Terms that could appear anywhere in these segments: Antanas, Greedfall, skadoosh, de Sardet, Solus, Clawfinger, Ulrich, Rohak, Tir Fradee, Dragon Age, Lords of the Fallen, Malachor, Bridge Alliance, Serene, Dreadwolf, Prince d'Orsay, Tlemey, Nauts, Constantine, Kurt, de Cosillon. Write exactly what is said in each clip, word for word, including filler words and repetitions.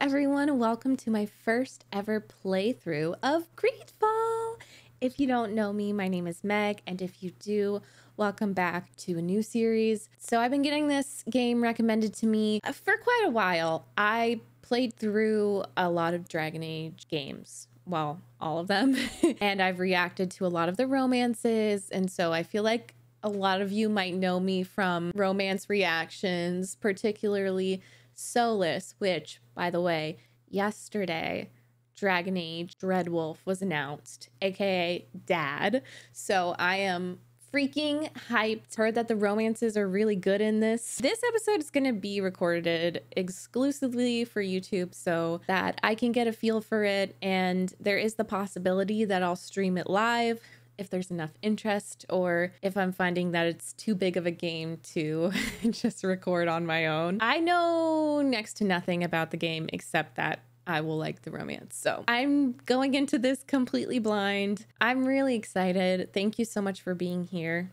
everyone, welcome to my first ever playthrough of Greedfall. If you don't know me, my name is Meg, and if you do, welcome back to a new series. So I've been getting this game recommended to me for quite a while. I played through a lot of Dragon Age games, well, all of them, and I've reacted to a lot of the romances, and so I feel like a lot of you might know me from romance reactions, particularly Solus, which, by the way, yesterday Dragon Age Dreadwolf was announced, aka Dad. So I am freaking hyped. Heard that the romances are really good in this. This episode is going to be recorded exclusively for YouTube so that I can get a feel for it, and there is the possibility that I'll stream it live if there's enough interest, or if I'm finding that it's too big of a game to just record on my own. I know next to nothing about the game except that I will like the romance. So I'm going into this completely blind. I'm really excited. Thank you so much for being here,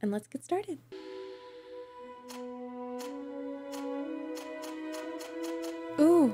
and let's get started. Ooh.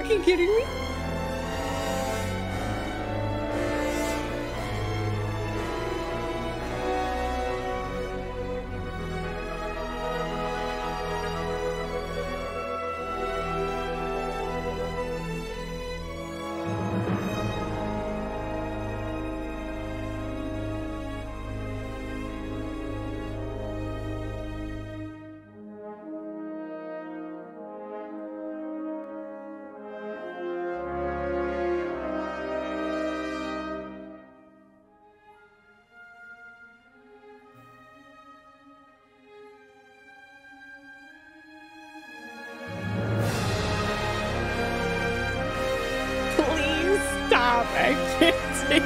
Are you kidding me? I can't take this.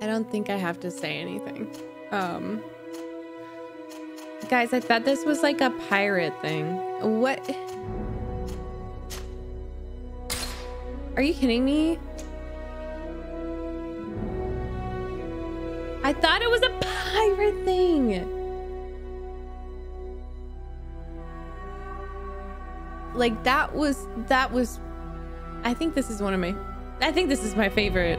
I don't think I have to say anything. Um, guys, I thought this was like a pirate thing. What? Are you kidding me? I thought it was a pirate thing. Like that was, that was, I think this is one of my, I think this is my favorite.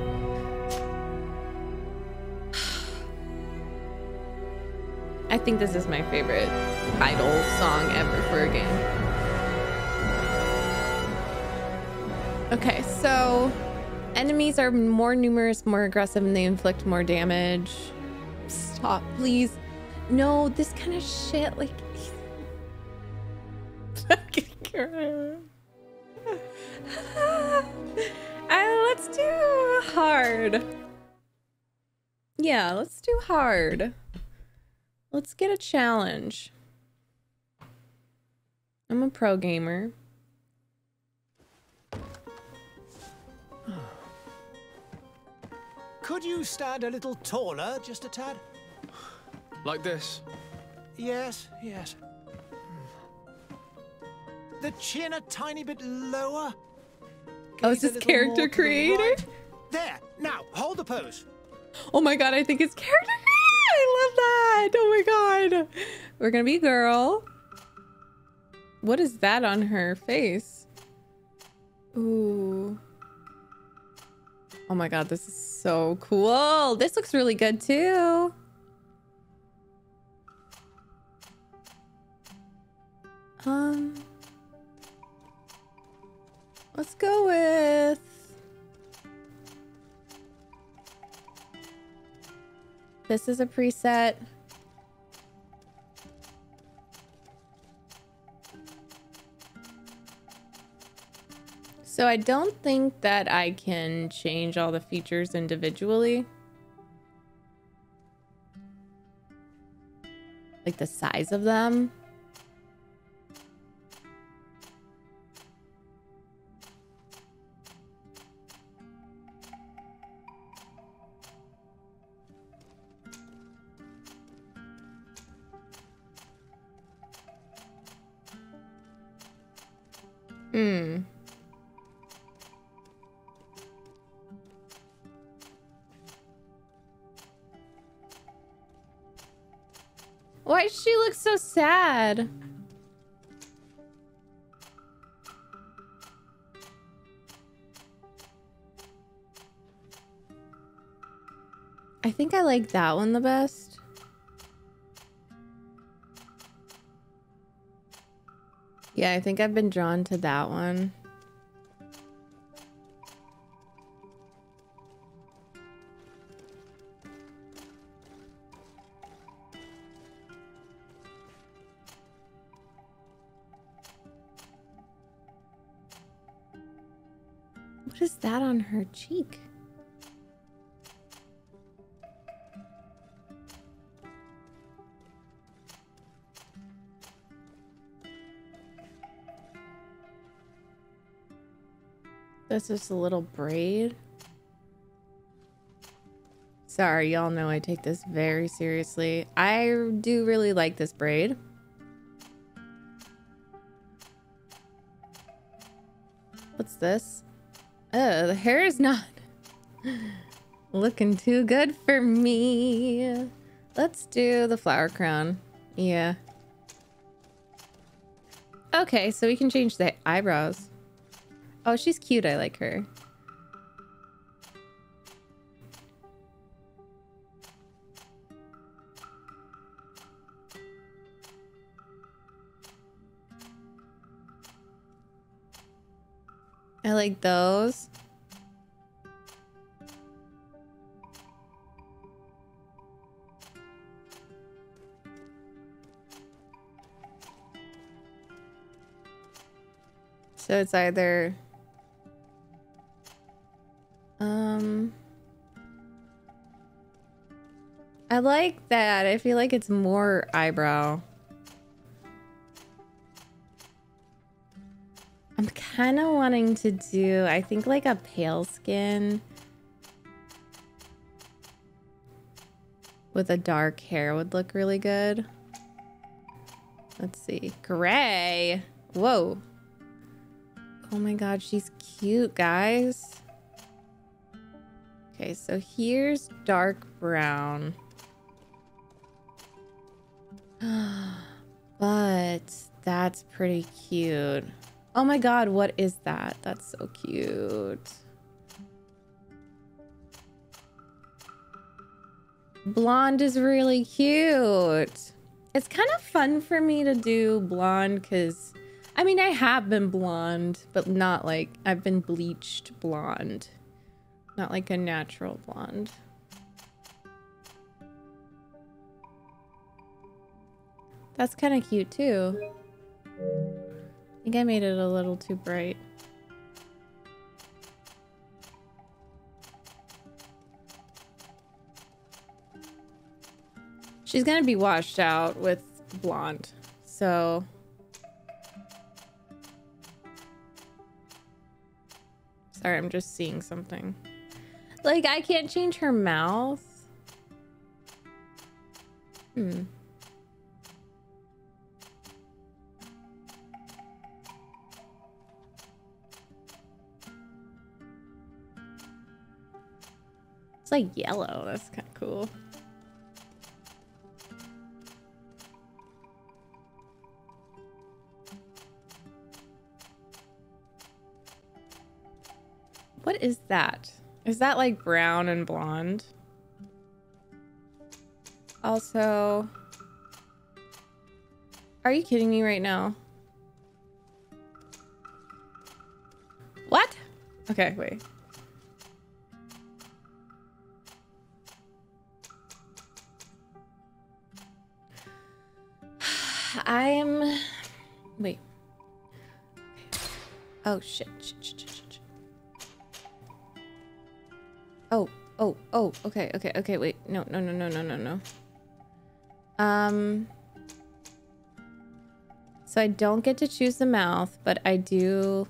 I think this is my favorite title song ever for a game. Okay, so enemies are more numerous, more aggressive, and they inflict more damage. Stop, please. No, this kind of shit, like... uh, let's do hard. Yeah, let's do hard. Let's get a challenge. I'm a pro gamer. Could you stand a little taller, just a tad? Like this? Yes, yes. The chin a tiny bit lower. Oh, is this character creator? Right. There, now, hold the pose. Oh my god, I think it's character creator! I love that! Oh my god! We're gonna be a girl. What is that on her face? Ooh. Oh my god, this is so cool. This looks really good too. Um, let's go with this is a preset. So I don't think that I can change all the features individually. Like the size of them. Hmm. Why does she look so sad? I think I like that one the best. Yeah, I think I've been drawn to that one. What is that on her cheek? That's just a little braid. Sorry, y'all know I take this very seriously. I do really like this braid. What's this? Oh, the hair is not looking too good for me. Let's do the flower crown. Yeah. Okay, so we can change the eyebrows. Oh, she's cute. I like her. I like those. So it's either um I like that. I feel like it's more eyebrow. I'm kind of wanting to do, I think, like a pale skin with a dark hair would look really good. Let's see. Gray. Whoa. Oh my god, she's cute, guys. Okay, so here's dark brown. But that's pretty cute. Oh my god, what is that? That's so cute. Blonde is really cute. It's kind of fun for me to do blonde because, I mean, I have been blonde, but not like, I've been bleached blonde. Not like a natural blonde. That's kind of cute too. I think I made it a little too bright. She's gonna be washed out with blonde, so Sorry, I'm just seeing something. Like, I can't change her mouth. Hmm. It's like yellow. That's kind of cool. What is that? Is that like brown and blonde? Also, are you kidding me right now? What? Okay, wait. I'm... Wait. Oh, shit, shit, shit, shit, shit. Oh, oh, oh, okay, okay, okay, wait. No, no, no, no, no, no, no. Um, so I don't get to choose the mouth, but I do.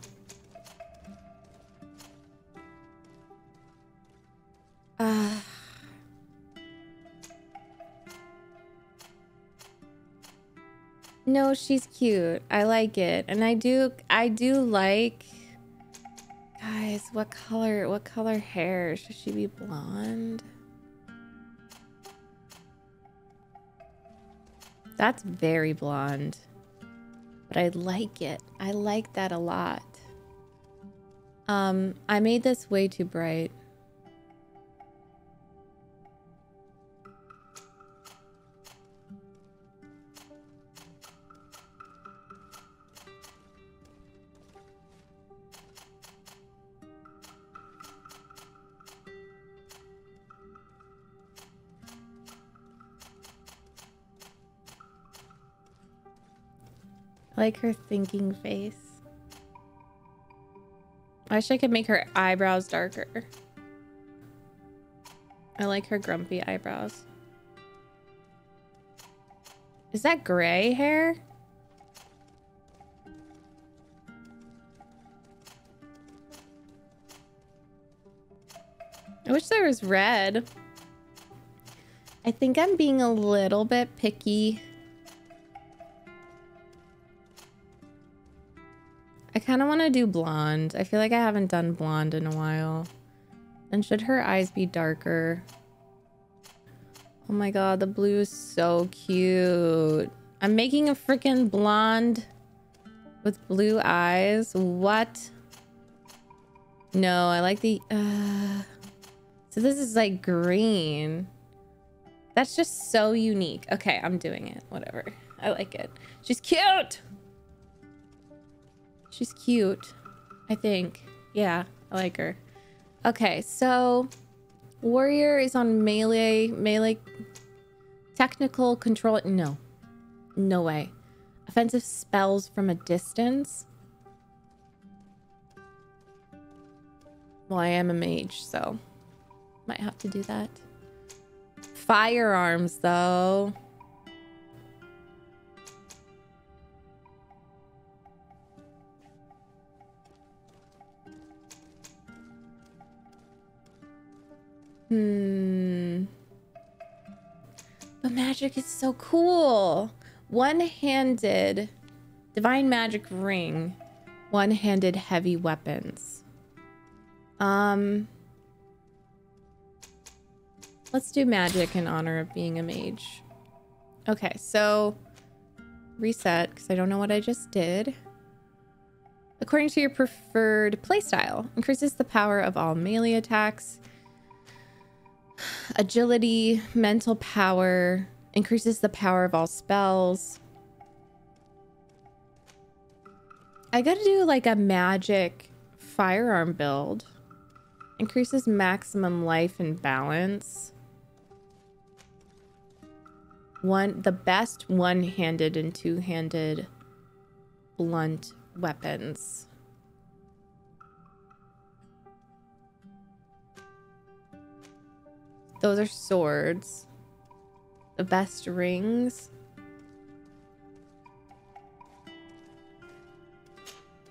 Uh, no, she's cute. I like it. And I do, I do like, guys, what color, what color hair? Should she be blonde? That's very blonde, but I like it. I like that a lot. Um, I made this way too bright. Like her thinking face. I wish I could make her eyebrows darker. I like her grumpy eyebrows. Is that gray hair? I wish there was red. I think I'm being a little bit picky. I kind of want to do blonde. I feel like I haven't done blonde in a while. And should her eyes be darker? Oh my god, the blue is so cute. I'm making a freaking blonde with blue eyes. What? No, I like the... Uh... So this is like green. That's just so unique. Okay, I'm doing it. Whatever. I like it. She's cute! She's cute, I think. Yeah, I like her. Okay, so warrior is on melee, melee, technical control. No, no way. Offensive spells from a distance. Well, I am a mage, so might have to do that. Firearms, though. Hmm. But magic is so cool. One-handed divine magic ring, one-handed heavy weapons. Um, let's do magic in honor of being a mage. Okay, so reset because I don't know what I just did. According to your preferred playstyle, increases the power of all melee attacks. Agility, mental power, increases the power of all spells. I gotta do like a magic firearm build. Increases maximum life and balance. One, the best one-handed and two-handed blunt weapons. Those are swords. The best rings.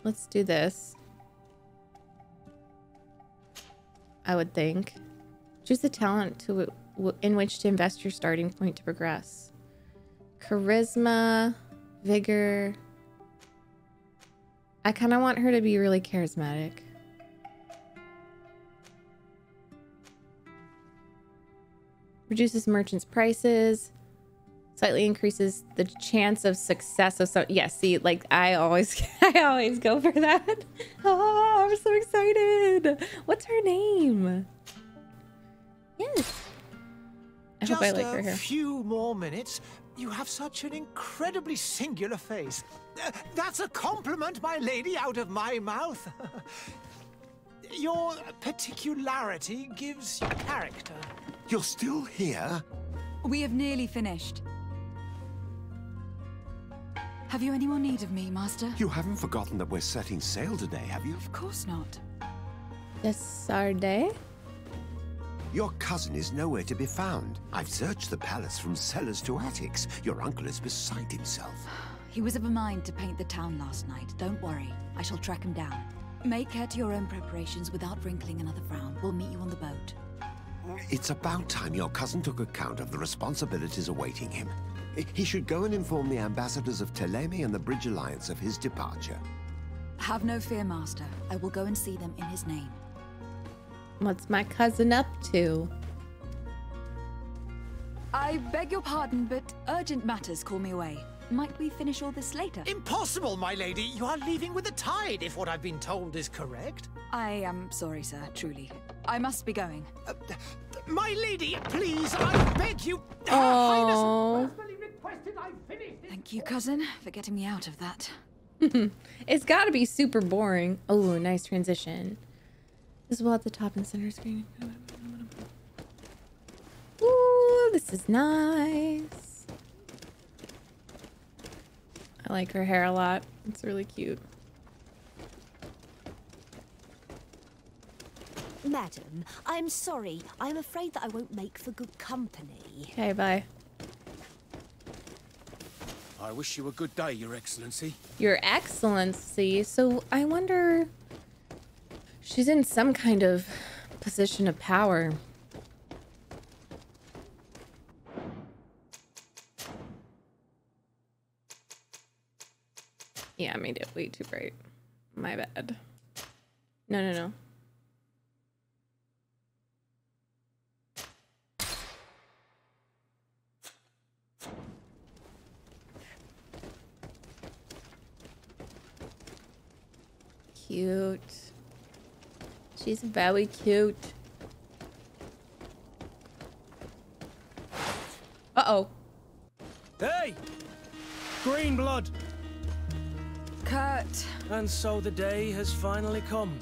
Let's do this. I would think. Choose the talent to in which to invest your starting point to progress. Charisma, vigor. I kind of want her to be really charismatic. Reduces merchants' prices. Slightly increases the chance of success of so. Yes, yeah, see, like I always, I always go for that. Oh, I'm so excited! What's her name? Yes. I Just hope I like her. Just a few more minutes. You have such an incredibly singular face. Uh, that's a compliment, my lady, out of my mouth. Your particularity gives you character. You're still here? We have nearly finished. Have you any more need of me, Master? You haven't forgotten that we're setting sail today, have you? Of course not. De Sardet? Your cousin is nowhere to be found. I've searched the palace from cellars to attics. Your uncle is beside himself. He was of a mind to paint the town last night. Don't worry, I shall track him down. Make care to your own preparations without wrinkling another frown. We'll meet you on the boat. It's about time your cousin took account of the responsibilities awaiting him. He should go and inform the ambassadors of Tlemey and the Bridge Alliance of his departure. Have no fear, Master. I will go and see them in his name. What's my cousin up to? I beg your pardon, but urgent matters call me away. Might we finish all this later? Impossible, my lady! You are leaving with the tide, if what I've been told is correct. I am sorry, sir, truly. I must be going. Uh, my lady, please, I beg you... Her Highness personally requested I finish this... Thank you, cousin, for getting me out of that. It's gotta be super boring. Oh, nice transition. This is well at the top and center screen. Ooh, this is nice. I like her hair a lot. It's really cute. Madam, I'm sorry. I'm afraid that I won't make for good company. Okay, bye. I wish you a good day, Your Excellency. Your Excellency? So I wonder... She's in some kind of position of power. Yeah, I made it way too bright. My bad. No, no, no. Cute. She's very cute. Uh-oh. Hey! Green blood! Kurt! And so the day has finally come.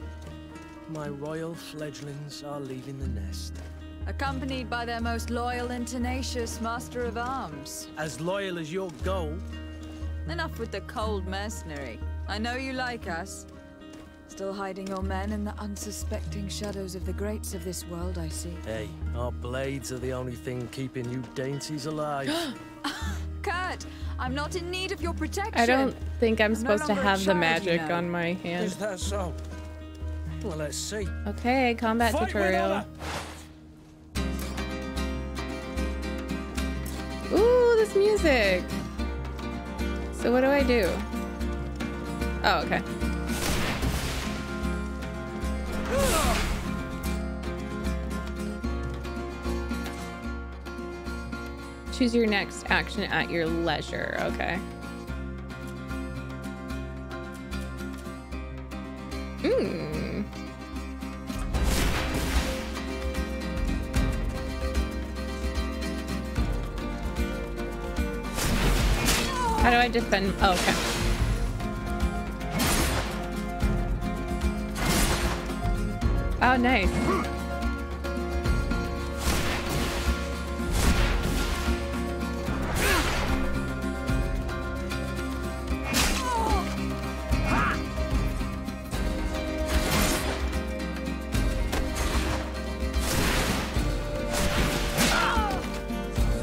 My royal fledglings are leaving the nest. Accompanied by their most loyal and tenacious master of arms. As loyal as your gold. Enough with the cold mercenary. I know you like us. Still hiding your men in the unsuspecting shadows of the greats of this world, I see. Hey, our blades are the only thing keeping you dainties alive. Kurt, I'm not in need of your protection. I don't think I'm, I'm supposed no to have child, the magic you know. on my hand. Is that so? Well, let's see. Okay, combat Fight tutorial. Ooh, this music. So what do I do? Oh, okay. Choose your next action at your leisure. Okay. Mm. How do I defend? Oh, okay. Oh, nice.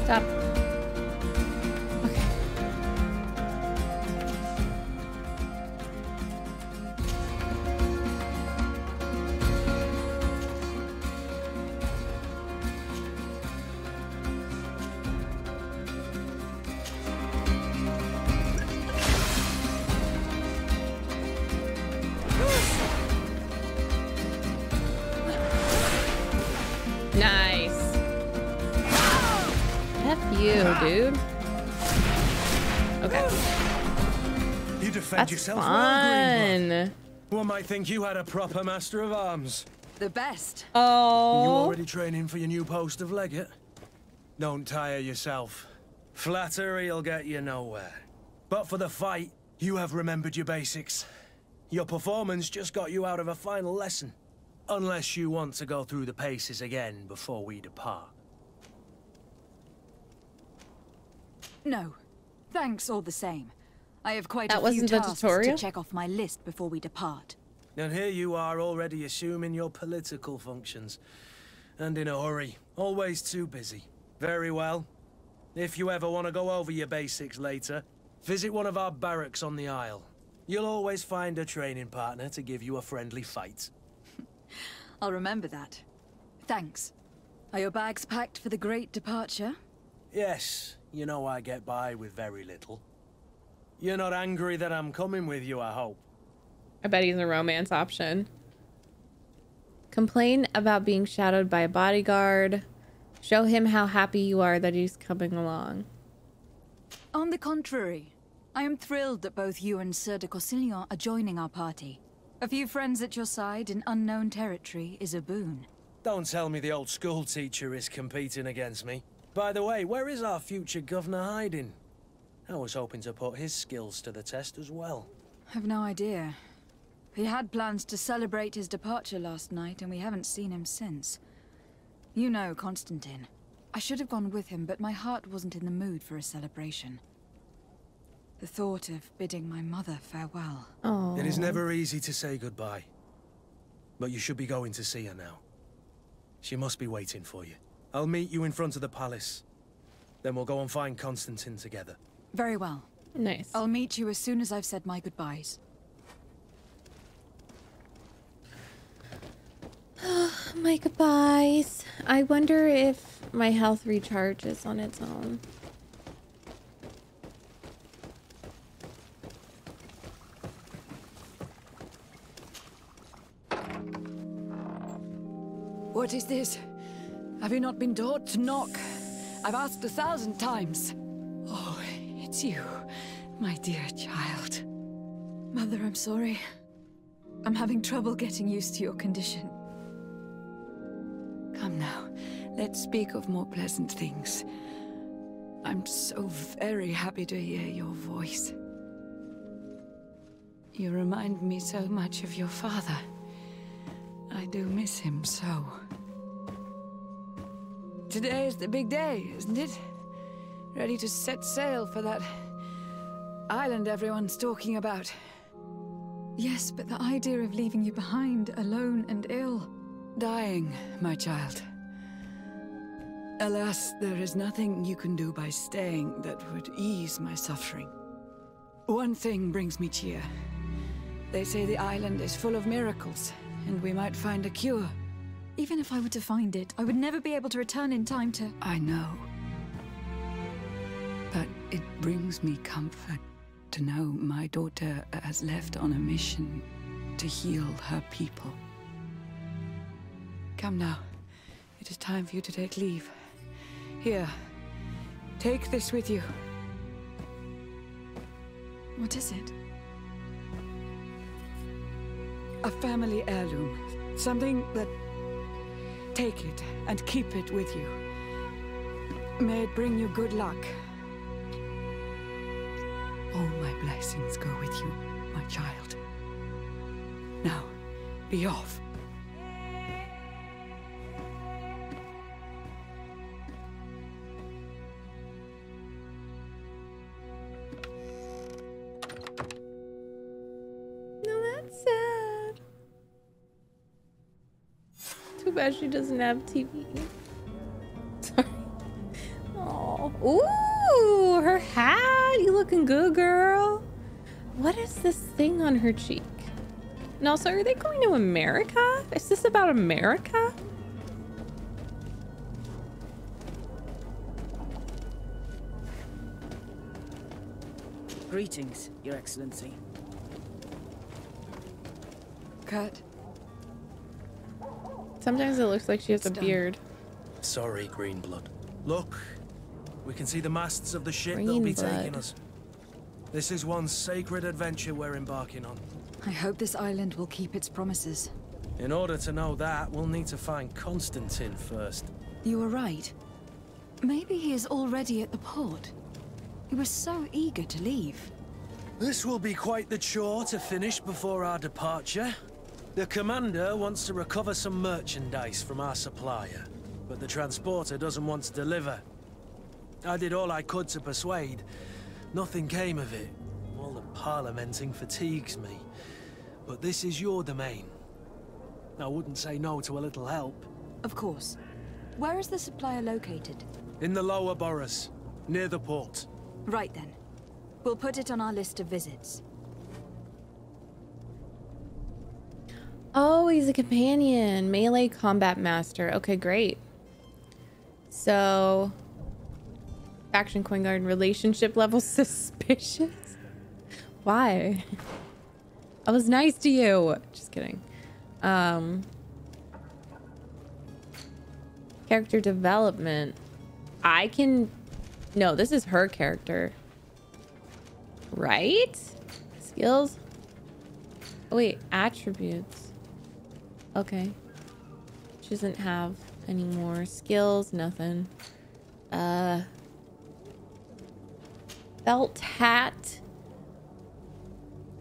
Stop. Okay. you, dude. Okay. You defend That's yourself fun. Well, one might think you had a proper master of arms. The best. Oh. You already training for your new post of legate? Don't tire yourself. Flattery'll get you nowhere. But for the fight, you have remembered your basics. Your performance just got you out of a final lesson. Unless you want to go through the paces again before we depart. No. Thanks all the same. I have quite that a few tasks to check off my list before we depart. And here you are already assuming your political functions. And in a hurry. Always too busy. Very well. If you ever want to go over your basics later, visit one of our barracks on the Isle. You'll always find a training partner to give you a friendly fight. I'll remember that. Thanks. Are your bags packed for the great departure? Yes. You know I get by with very little. You're not angry that I'm coming with you, I hope. I bet he's a romance option. Complain about being shadowed by a bodyguard. Show him how happy you are that he's coming along. On the contrary, I am thrilled that both you and Sir de Cosillon are joining our party. A few friends at your side in unknown territory is a boon. Don't tell me the old school teacher is competing against me. By the way, where is our future governor hiding? I was hoping to put his skills to the test as well. I have no idea. He had plans to celebrate his departure last night, and we haven't seen him since. You know, Constantine. I should have gone with him, but my heart wasn't in the mood for a celebration. The thought of bidding my mother farewell. Oh. It is never easy to say goodbye. But you should be going to see her now. She must be waiting for you. I'll meet you in front of the palace. Then we'll go and find Constantine together. Very well. Nice. I'll meet you as soon as I've said my goodbyes. Oh, my goodbyes. I wonder if my health recharges on its own. What is this? Have you not been taught to knock? I've asked a thousand times. Oh, it's you, my dear child. Mother, I'm sorry. I'm having trouble getting used to your condition. Come now, let's speak of more pleasant things. I'm so very happy to hear your voice. You remind me so much of your father. I do miss him so. Today is the big day, isn't it? Ready to set sail for that island everyone's talking about. Yes, but the idea of leaving you behind, alone and ill. Dying, my child. Alas, there is nothing you can do by staying that would ease my suffering. One thing brings me cheer. They say the island is full of miracles, and we might find a cure. Even if I were to find it, I would never be able to return in time to... I know. But it brings me comfort to know my daughter has left on a mission to heal her people. Come now. It is time for you to take leave. Here. Take this with you. What is it? A family heirloom. Something that... Take it and keep it with you. May it bring you good luck. All my blessings go with you, my child. Now, be off. She doesn't have T V. Sorry. Oh, ooh, her hat. You looking good, girl. What is this thing on her cheek? And also, are they going to America? Is this about America? Greetings, Your Excellency. Kurt. Sometimes it looks like she has a beard. Sorry, Greenblood. Look, We can see the masts of the ship that'll be taking us. This is one sacred adventure we're embarking on. I hope this island will keep its promises. In order to know that, we'll need to find Constantine first. You were right. Maybe he is already at the port. He was so eager to leave. This will be quite the chore to finish before our departure. The commander wants to recover some merchandise from our supplier, but the transporter doesn't want to deliver. I did all I could to persuade. Nothing came of it. All the parliamenting fatigues me. But this is your domain. I wouldn't say no to a little help. Of course. Where is the supplier located? In the lower boroughs, near the port. Right then. We'll put it on our list of visits. Oh, he's a companion. Melee combat master. Okay, great. So... faction coin guard relationship level suspicious? Why? I was nice to you. Just kidding. Um... Character development. I can... No, this is her character. Right? Skills? Oh, wait. Attributes. Okay. She doesn't have any more skills. Nothing. Uh... Felt hat.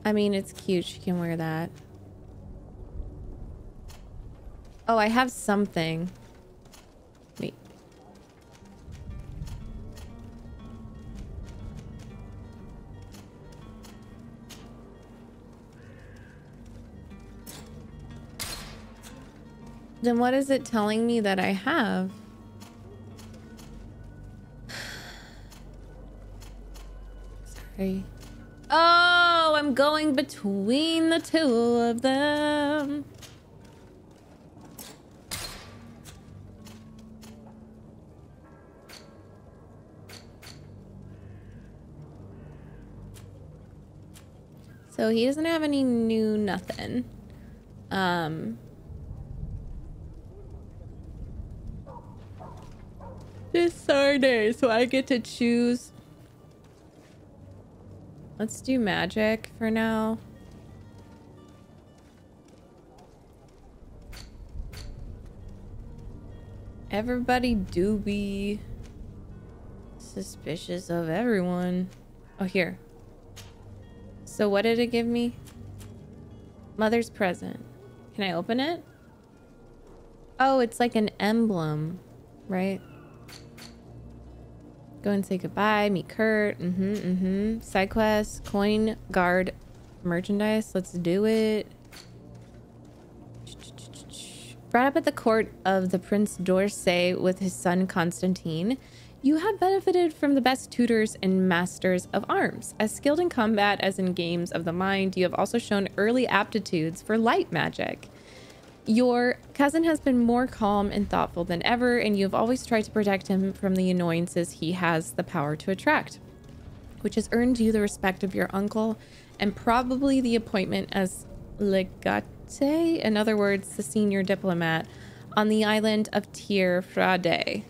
I mean, it's cute. She can wear that. Oh, I have something. Wait. Then what is it telling me that I have? Oh, I'm going between the two of them. So he doesn't have any new nothing. Um, this Saturday, so I get to choose. Let's do magic for now. Everybody do be suspicious of everyone. Oh, here. So what did it give me? Mother's present. Can I open it? Oh, it's like an emblem, right? Go and say goodbye, meet Kurt. Mm-hmm, mm-hmm. Side quest, coin, guard, merchandise. Let's do it. Brought up at the court of the Prince d'Orsay with his son Constantine, you have benefited from the best tutors and masters of arms. As skilled in combat as in games of the mind, you have also shown early aptitudes for light magic. Your cousin has been more calm and thoughtful than ever, and you've always tried to protect him from the annoyances he has the power to attract, which has earned you the respect of your uncle and probably the appointment as legate, in other words, the senior diplomat, on the island of Tir Fradee.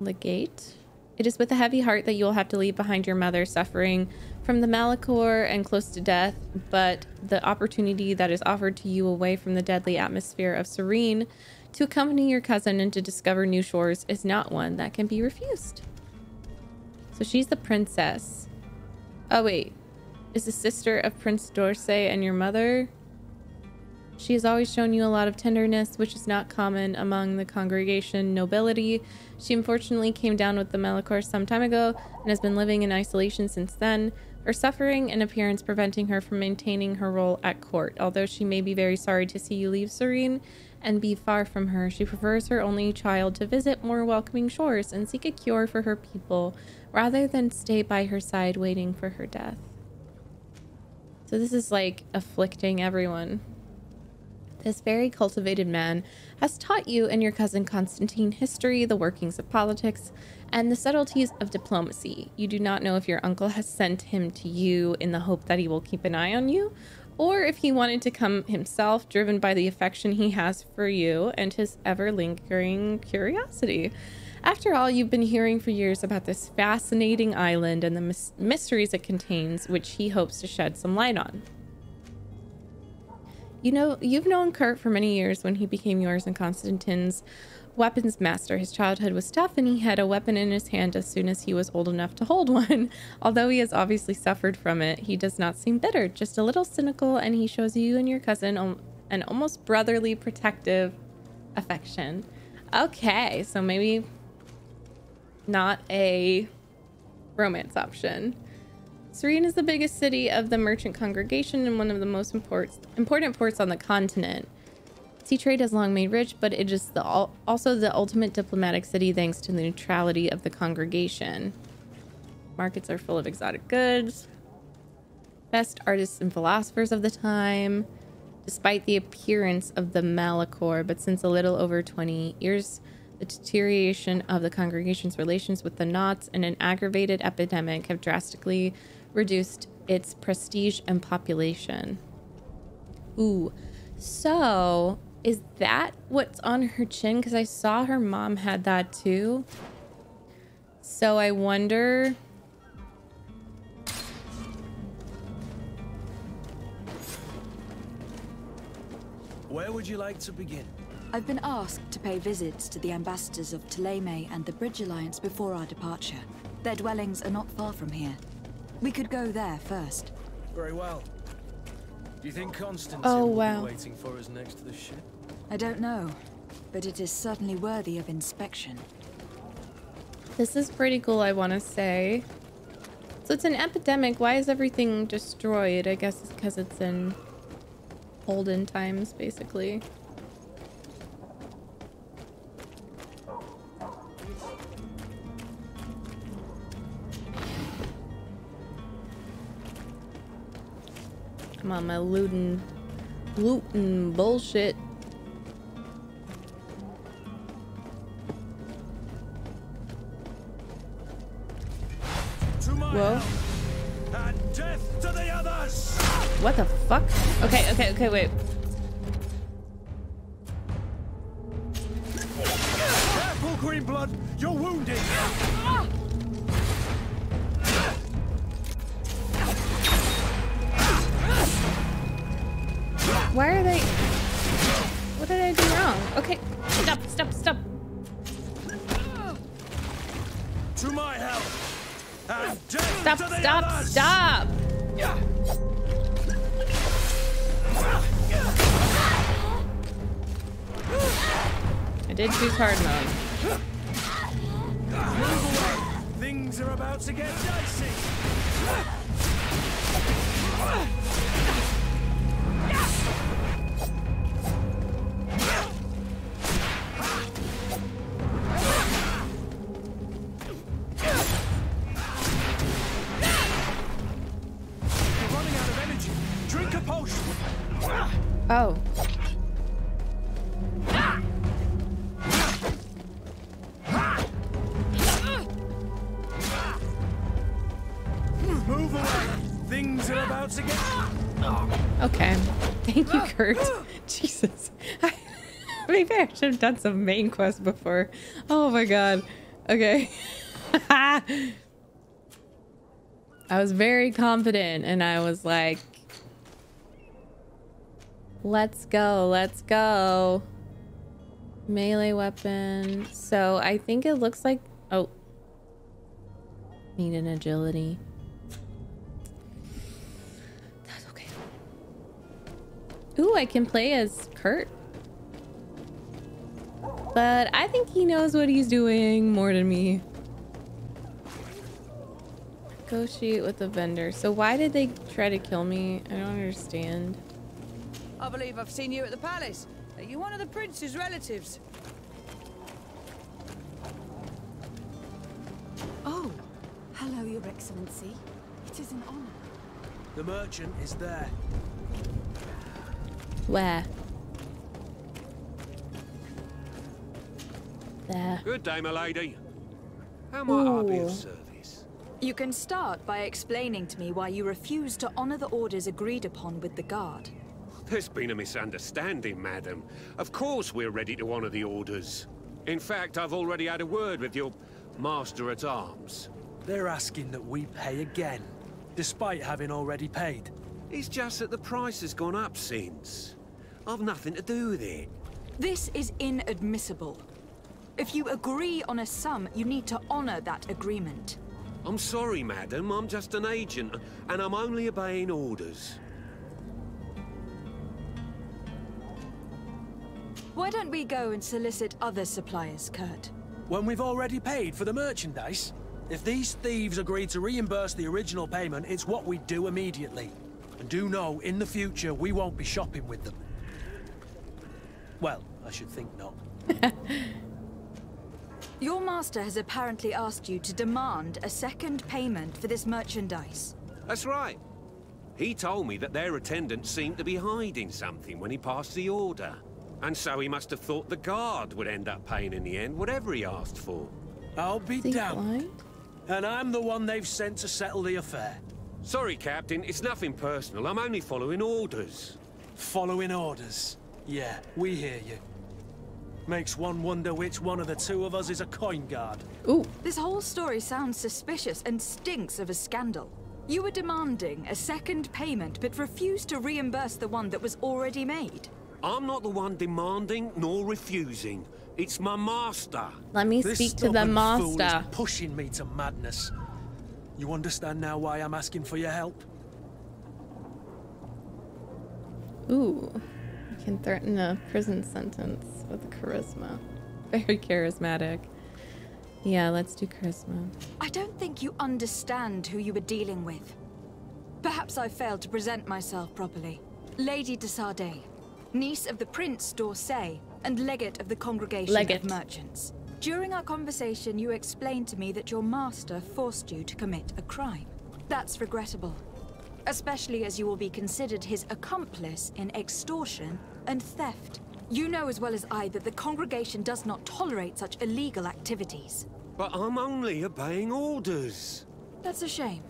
Legate? It is with a heavy heart that you will have to leave behind your mother suffering from the Malachor and close to death, but the opportunity that is offered to you away from the deadly atmosphere of Serene to accompany your cousin and to discover new shores is not one that can be refused. So she's the princess. Oh wait, is the sister of Prince d'Orsay and your mother. She has always shown you a lot of tenderness, which is not common among the congregation nobility. She unfortunately came down with the Malachor some time ago and has been living in isolation since then. Her suffering and appearance preventing her from maintaining her role at court. Although she may be very sorry to see you leave Serene and be far from her, she prefers her only child to visit more welcoming shores and seek a cure for her people rather than stay by her side waiting for her death. So this is like afflicting everyone. This very cultivated man has taught you and your cousin Constantine history, the workings of politics, and the subtleties of diplomacy. You do not know if your uncle has sent him to you in the hope that he will keep an eye on you, or if he wanted to come himself, driven by the affection he has for you and his ever-lingering curiosity. After all, you've been hearing for years about this fascinating island and the mys mysteries it contains, which he hopes to shed some light on. You know, you've known Kurt for many years when he became yours and Constantine's weapons master. His childhood was tough, and he had a weapon in his hand as soon as he was old enough to hold one. Although he has obviously suffered from it, he does not seem bitter, just a little cynical, and he shows you and your cousin an almost brotherly protective affection. Okay, so maybe not a romance option. Serene is the biggest city of the merchant congregation and one of the most important ports on the continent. Sea trade has long made rich, but it is the, also the ultimate diplomatic city thanks to the neutrality of the congregation. Markets are full of exotic goods, best artists and philosophers of the time, despite the appearance of the Malachor. But since a little over twenty years, the deterioration of the congregation's relations with the Nauts and an aggravated epidemic have drastically reduced its prestige and population. Ooh, so... is that what's on her chin? Because I saw her mom had that too. So I wonder... Where would you like to begin? I've been asked to pay visits to the ambassadors of Tlemey and the Bridge Alliance before our departure. Their dwellings are not far from here. We could go there first. Very well. Do you think Constantine oh, wow. will be waiting for us next to the ship? I don't know, but it is certainly worthy of inspection. This is pretty cool, I want to say. So it's an epidemic. Why is everything destroyed? I guess it's because it's in olden times, basically. Come on, my looting, looting bullshit. Whoa. And death to the others. What the fuck? Okay, okay, okay, wait. Careful, green blood. You're wounded. Why are they... what did I do wrong? Okay, stop, stop, stop. To my help. And stop, to the stop, others. Stop. I did choose hard mode. Move away. Things are about to get dicey. Oh. Move away. Things are about to get... okay. Thank you, Kurt. Jesus. I, maybe I should have done some main quests before. Oh my god. Okay. I was very confident and I was like... let's go, let's go. Melee weapon. So I think it looks like... oh. Need an agility. That's okay. Ooh, I can play as Kurt. But I think he knows what he's doing more than me. Negotiate with the vendor. So why did they try to kill me? I don't understand. I believe I've seen you at the palace. Are you one of the prince's relatives? Oh, hello, Your Excellency. It is an honor. The merchant is there. Where? There. Good day, my lady. How might I be of service? You can start by explaining to me why you refuse to honor the orders agreed upon with the guard. There's been a misunderstanding, madam. Of course we're ready to honor the orders. In fact, I've already had a word with your master-at-arms. They're asking that we pay again, despite having already paid. It's just that the price has gone up since. I've nothing to do with it. This is inadmissible. If you agree on a sum, you need to honor that agreement. I'm sorry, madam. I'm just an agent, and I'm only obeying orders. Why don't we go and solicit other suppliers, Kurt? When we've already paid for the merchandise? If these thieves agree to reimburse the original payment, it's what we do immediately. And do know, in the future, we won't be shopping with them. Well, I should think not. Your master has apparently asked you to demand a second payment for this merchandise. That's right. He told me that their attendant seemed to be hiding something when he passed the order. And so he must have thought the guard would end up paying in the end, whatever he asked for. I'll be damned. And I'm the one they've sent to settle the affair. Sorry, Captain, it's nothing personal. I'm only following orders. Following orders? Yeah, we hear you. Makes one wonder which one of the two of us is a coin guard. Ooh. This whole story sounds suspicious and stinks of a scandal. You were demanding a second payment, but refused to reimburse the one that was already made. I'm not the one demanding nor refusing. It's my master. Let me this speak to the master. This fool is pushing me to madness. You understand now why I'm asking for your help? Ooh. You can threaten a prison sentence with charisma. Very charismatic. Yeah, let's do charisma. I don't think you understand who you were dealing with. Perhaps I failed to present myself properly. Lady de Sardet, niece of the Prince d'Orsay and legate of the Congregation legate. of Merchants. During our conversation, you explained to me that your master forced you to commit a crime. That's regrettable, especially as you will be considered his accomplice in extortion and theft. You know as well as I that the Congregation does not tolerate such illegal activities. But I'm only obeying orders. That's a shame.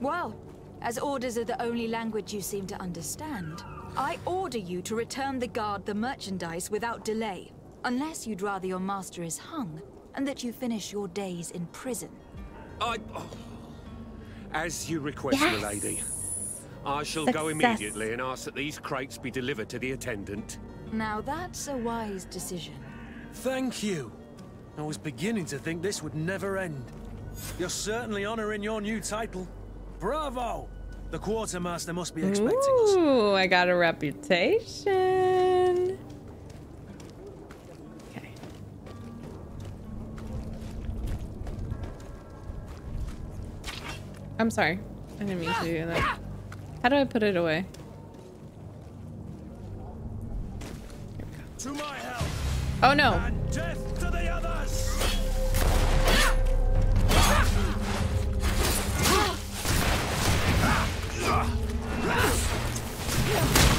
Well, as orders are the only language you seem to understand, I order you to return the guard the merchandise without delay, unless you'd rather your master is hung and that you finish your days in prison. I... Oh. As you request, yes. Milady. I shall Success. go immediately and ask that these crates be delivered to the attendant. Now that's a wise decision. Thank you. I was beginning to think this would never end. You're certainly honoring your new title. Bravo! The quartermaster must be expecting Ooh, us. Ooh, I got a reputation. Okay. I'm sorry. I didn't mean to do that. How do I put it away? Here we go. To my help. Oh no. And death to the others.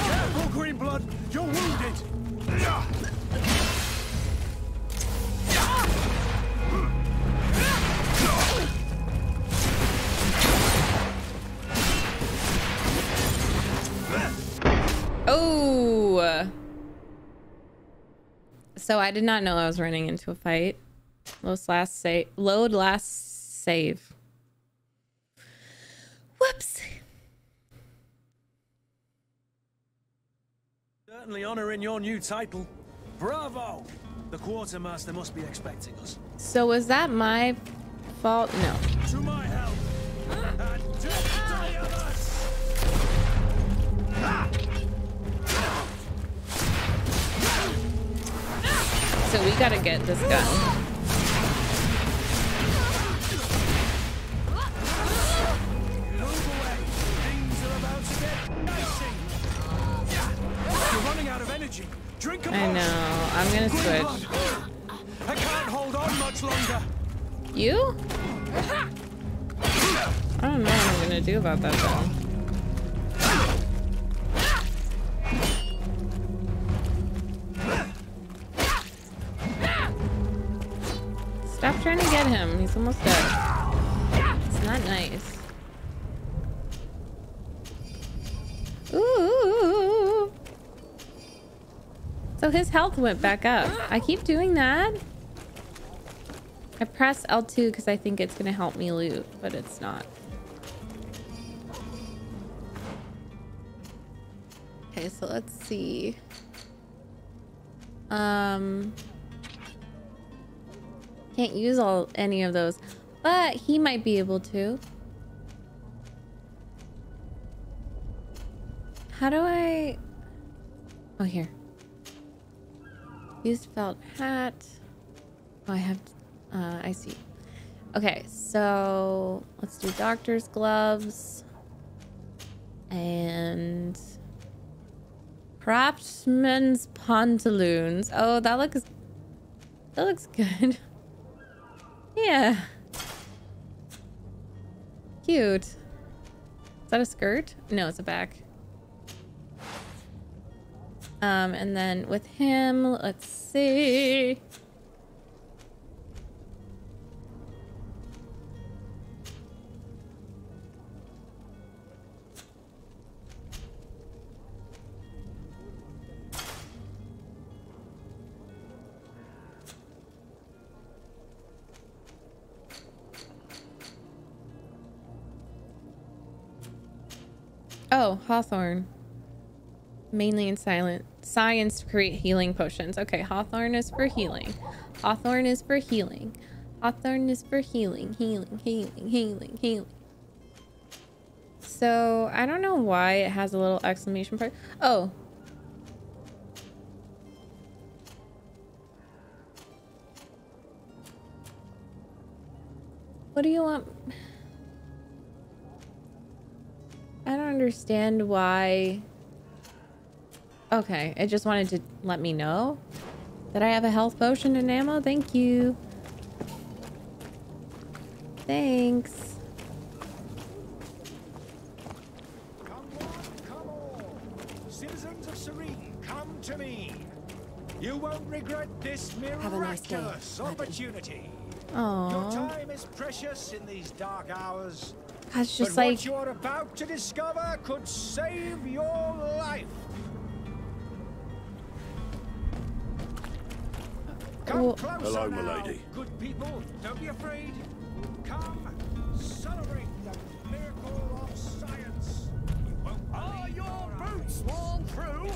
Careful, Greenblood. You're wounded. Oh, so I did not know I was running into a fight. Load last save. Load last save. Whoops. Certainly honoring your new title. Bravo. The quartermaster must be expecting us. So was that my fault? No. To my help. Ah. And to the others. Ah. So we gotta get this gun. You're running out of energy. Drink a I know. I'm gonna switch. I can't hold on much longer. You? I don't know what I'm gonna do about that though. Stop trying to get him. He's almost dead. It's not nice. Ooh. So his health went back up. I keep doing that. I press L two because I think it's going to help me loot, but it's not. Okay, so let's see. Um, can't use all any of those, but he might be able to. How do I... Oh, here. Used felt hat. Oh, I have... Uh, I see. Okay, so let's do doctor's gloves. And... craftsman's pantaloons. Oh, that looks... That looks good. Yeah. Cute. Is that a skirt? No, it's a back. Um, and then with him, let's see. Oh, Hawthorne. Mainly in silent science to create healing potions. Okay, Hawthorne is for healing. Hawthorne is for healing. Hawthorne is for healing, healing, healing, healing, healing. So, I don't know why it has a little exclamation part. Oh. What do you want? I don't understand why... Okay, it just wanted to let me know that I have a health potion and ammo. Thank you. Thanks. Come on, come all. Citizens of Serene, come to me. You won't regret this miraculous opportunity. Aww. Your time is precious in these dark hours. That's just like... What you're about to discover could save your life. Come closer. Hello, my lady. Good people, don't be afraid. Come celebrate the miracle of science. Are your boots worn through?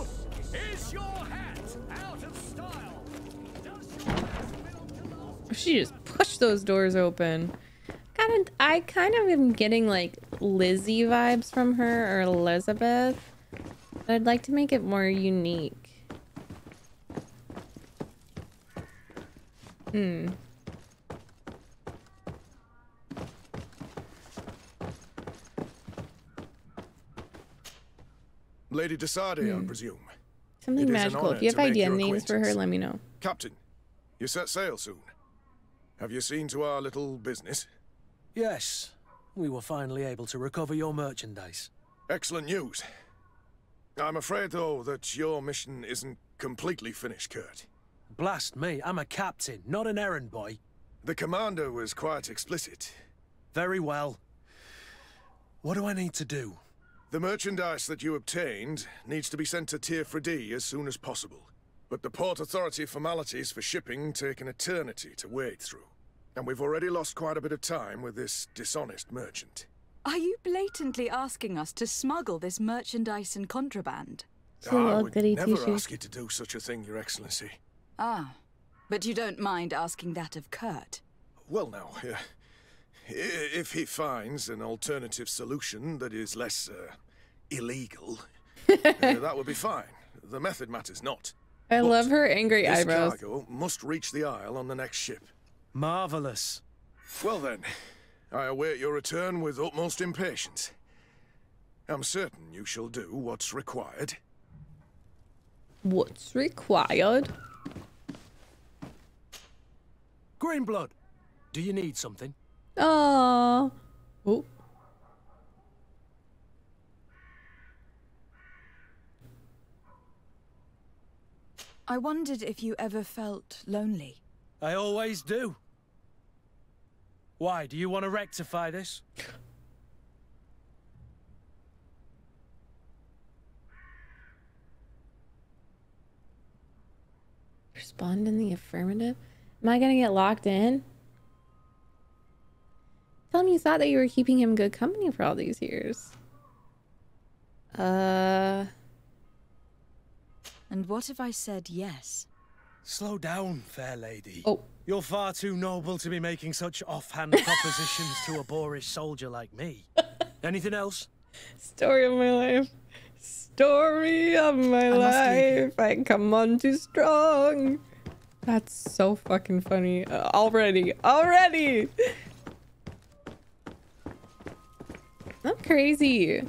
Is your hat out of style? Does your hat belong to last? She just pushed those doors open. Kind of, I kind of am getting like Lizzie vibes from her or Elizabeth. But I'd like to make it more unique. Hmm. Lady de Sardet, hmm. I presume. Something it magical. If you have idea names for her, let me know. Captain, you set sail soon. Have you seen to our little business? Yes. We were finally able to recover your merchandise. Excellent news. I'm afraid, though, that your mission isn't completely finished, Kurt. Blast me, I'm a captain, not an errand boy. The commander was quite explicit. Very well. What do I need to do? The merchandise that you obtained needs to be sent to Tir Fradee as soon as possible. But the Port Authority formalities for shipping take an eternity to wade through. And we've already lost quite a bit of time with this dishonest merchant. Are you blatantly asking us to smuggle this merchandise and contraband? I would never ask you to do such a thing, Your Excellency. Ah, but you don't mind asking that of Kurt? Well, now, uh, if he finds an alternative solution that is less uh, illegal, uh, that would be fine. The method matters not. I but love her angry eyebrows. This cargo must reach the Isle on the next ship. Marvelous. Well then, I await your return with utmost impatience. I'm certain you shall do what's required. What's required? Greenblood, do you need something? Oh. Oh. I wondered if you ever felt lonely. I always do. Why, do you want to rectify this? respond in the affirmative? Am I gonna get locked in? Tell him you thought that you were keeping him good company for all these years. Uh... And what if I said yes? Slow down, fair lady. Oh. You're far too noble to be making such offhand propositions to a boorish soldier like me. Anything else? Story of my life. Story of my life. I come on too strong. That's so fucking funny. Uh, already. Already! I'm crazy.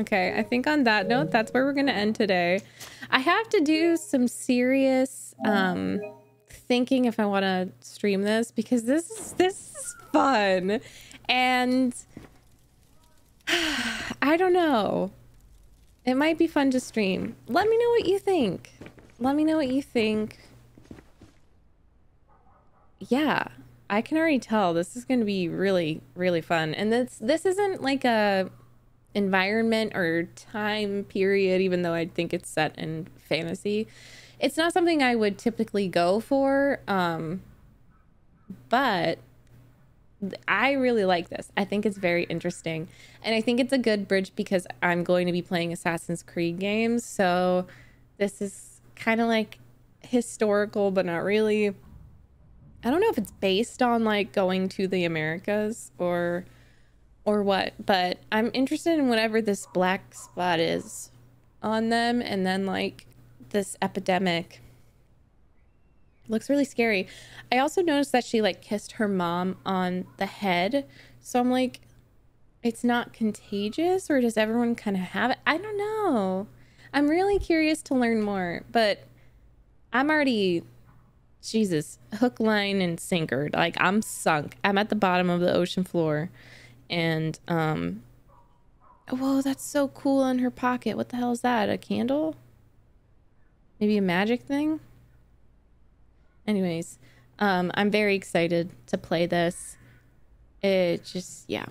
Okay, I think on that note, that's where we're going to end today. I have to do some serious um, thinking if I want to stream this, because this is, this is fun. And I don't know. It might be fun to stream. Let me know what you think. Let me know what you think. Yeah, I can already tell this is going to be really, really fun. And this, this isn't like a... environment or time period, even though I think it's set in fantasy. It's not something I would typically go for, um, but I really like this. I think it's very interesting, and I think it's a good bridge because I'm going to be playing Assassin's Creed games, so this is kind of like historical, but not really. I don't know if it's based on like going to the Americas or or what, but I'm interested in whatever this black spot is on them, and then like this epidemic looks really scary. I also noticed that she like kissed her mom on the head, so I'm like, it's not contagious, or does everyone kind of have it? I don't know. I'm really curious to learn more, but I'm already Jesus, hook, line, and sinker. Like I'm sunk. I'm at the bottom of the ocean floor. And um whoa, that's so cool in her pocket. What the hell is that? A candle? Maybe a magic thing? Anyways, um I'm very excited to play this. It just, yeah,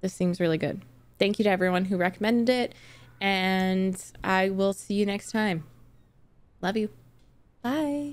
this seems really good. Thank you to everyone who recommended it, and I will see you next time. Love you. Bye.